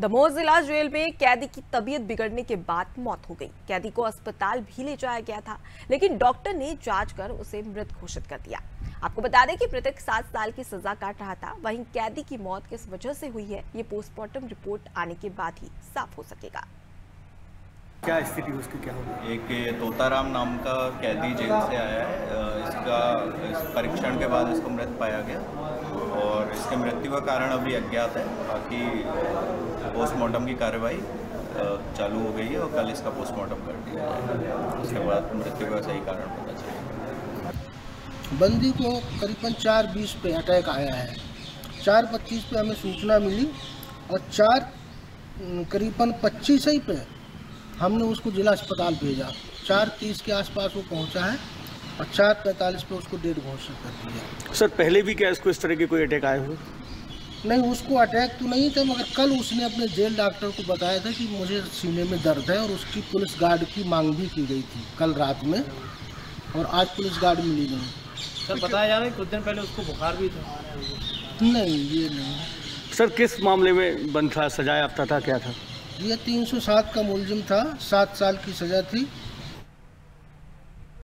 दमोह जिला जेल में कैदी की तबीयत बिगड़ने के बाद मौत हो गई। कैदी को अस्पताल भी ले जाया गया था, लेकिन डॉक्टर ने जांच कर उसे मृत घोषित कर दिया। आपको बता दें कि मृतक 7 साल की सजा काट रहा था। वहीं कैदी की मौत किस वजह से हुई है, ये पोस्टमार्टम रिपोर्ट आने के बाद ही साफ हो सकेगा। क्या स्थिति उसकी क्या होगी? एक तोताराम नाम का कैदी जेल से आया है। इसका परीक्षण के बाद इसको मृत पाया गया और इसके मृत्यु का कारण अभी अज्ञात है। बाकी पोस्टमार्टम की कार्रवाई चालू हो गई है और कल इसका पोस्टमार्टम कर दिया जाएगा। उसके बाद मृत्यु का सही कारण पता चलेगा। बंदी को करीबन 4:20 पे अटैक आया है। 4:25 पे हमें सूचना मिली और करीबन 25 ही पे हमने उसको जिला अस्पताल भेजा। 4:30 के आसपास वो पहुंचा है और 4:45 पे उसको डेड घोषित कर दिया। सर, पहले भी क्या इसको इस तरह के कोई अटैक आए हुए? नहीं, उसको अटैक तो नहीं था, मगर कल उसने अपने जेल डॉक्टर को बताया था कि मुझे सीने में दर्द है और उसकी पुलिस गार्ड की मांग भी की गई थी कल रात में, और आज पुलिस गार्ड मिली नहीं। सर, बताया जा रहा है कुछ दिन पहले उसको बुखार भी था। नहीं, ये नहीं। सर, किस मामले में बंद था, सजा याफ्ता था, क्या था? ये 307 का मुलजिम था। 7 साल की सज़ा थी।